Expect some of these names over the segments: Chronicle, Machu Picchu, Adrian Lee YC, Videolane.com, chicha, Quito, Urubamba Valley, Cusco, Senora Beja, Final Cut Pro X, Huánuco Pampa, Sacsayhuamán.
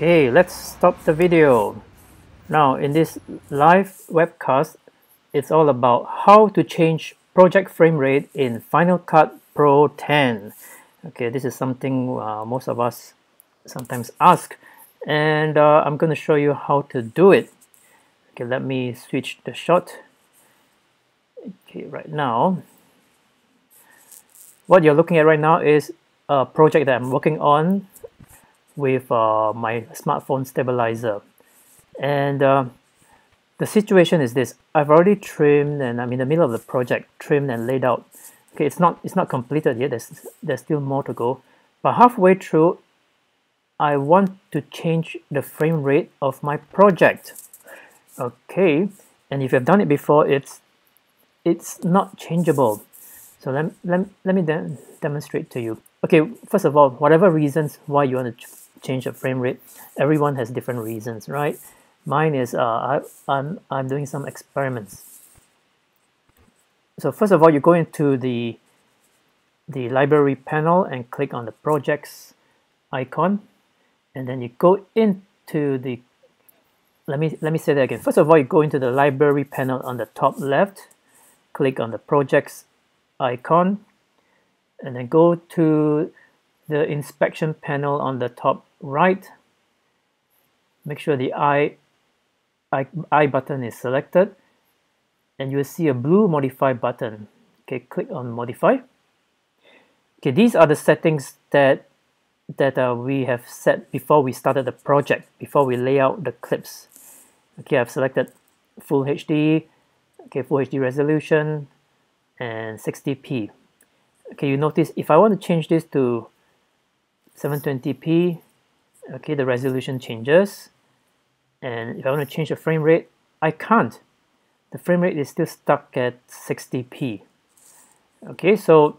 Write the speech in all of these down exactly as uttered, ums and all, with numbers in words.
Okay, let's stop the video. Now in this live webcast, it's all about how to change project frame rate in Final Cut Pro ten. Okay, this is something uh, most of us sometimes ask, and uh, I'm going to show you how to do it. Okay, let me switch the shot. Okay, right now, what you're looking at right now is a project that I'm working on with uh, my smartphone stabilizer, and uh, the situation is this: I've already trimmed, and I'm in the middle of the project, trimmed and laid out. Okay, it's not it's not completed yet. There's there's still more to go, but halfway through, I want to change the frame rate of my project. Okay, and if you've done it before, it's it's not changeable. So let let let me de demonstrate to you. Okay, first of all, whatever reasons why you want to ch change the frame rate, everyone has different reasons, right? Mine is uh, I, I'm, I'm doing some experiments. So first of all, you go into the, the library panel and click on the projects icon, and then you go into the, let me, let me say that again. First of all, you go into the library panel on the top left, click on the projects icon, and then go to the inspection panel on the top right. Make sure the I, I, I button is selected, and you will see a blue modify button. Okay, click on modify. Okay, these are the settings that that uh, we have set before we started the project, before we lay out the clips. Okay, I've selected full H D, okay, full H D resolution, and sixty P. Okay, you notice if I want to change this to seven twenty P, okay, the resolution changes, and if I want to change the frame rate, I can't. The frame rate is still stuck at sixty P. Okay, so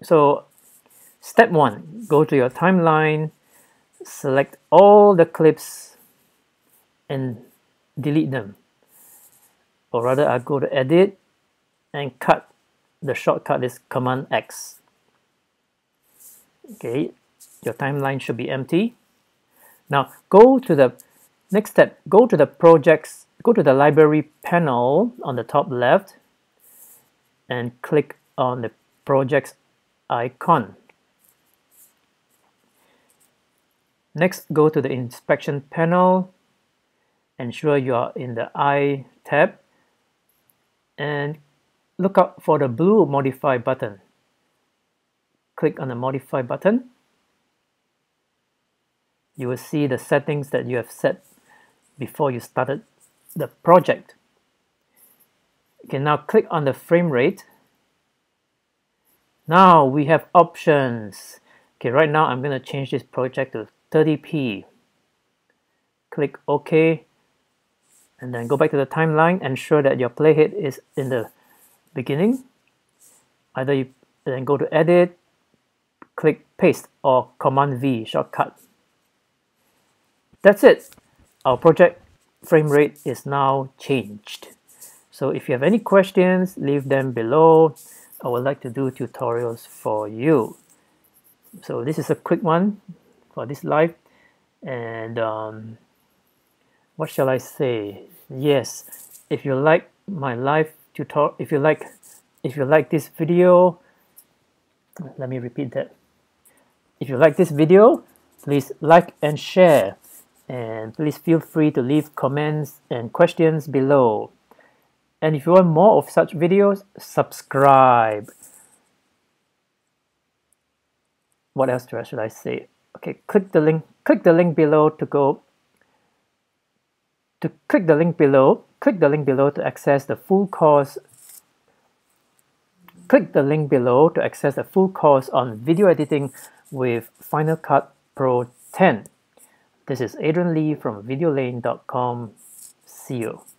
so step one, go to your timeline, select all the clips, and delete them. Or rather, I go to edit and cut. The shortcut is Command X. Okay, your timeline should be empty. Now go to the next step, go to the projects, go to the library panel on the top left and click on the projects icon. Next, go to the inspection panel, ensure you are in the I tab, and look out for the blue modify button. Click on the modify button. You will see the settings that you have set before you started the project. Okay, now click on the frame rate. Now we have options. Okay, right now I'm going to change this project to thirty P. Click OK, and then go back to the timeline. Ensure that your playhead is in the beginning. Either you then go to edit, click paste, or Command V shortcut. That's it. Our project frame rate is now changed. So if you have any questions, leave them below. I would like to do tutorials for you. So this is a quick one for this live, and um, what shall I say? Yes, if you like my live tutorial, if you like, if you like this video, let me repeat that. If you like this video, please like and share, and please feel free to leave comments and questions below. And if you want more of such videos, subscribe. What else should I say? Okay, click the link. Click the link below to go. To click the link below. Click the link below to access the full course. Click the link below to access the full course on video editing with Final Cut Pro ten. This is Adrian Lee from Videolane dot com. See you.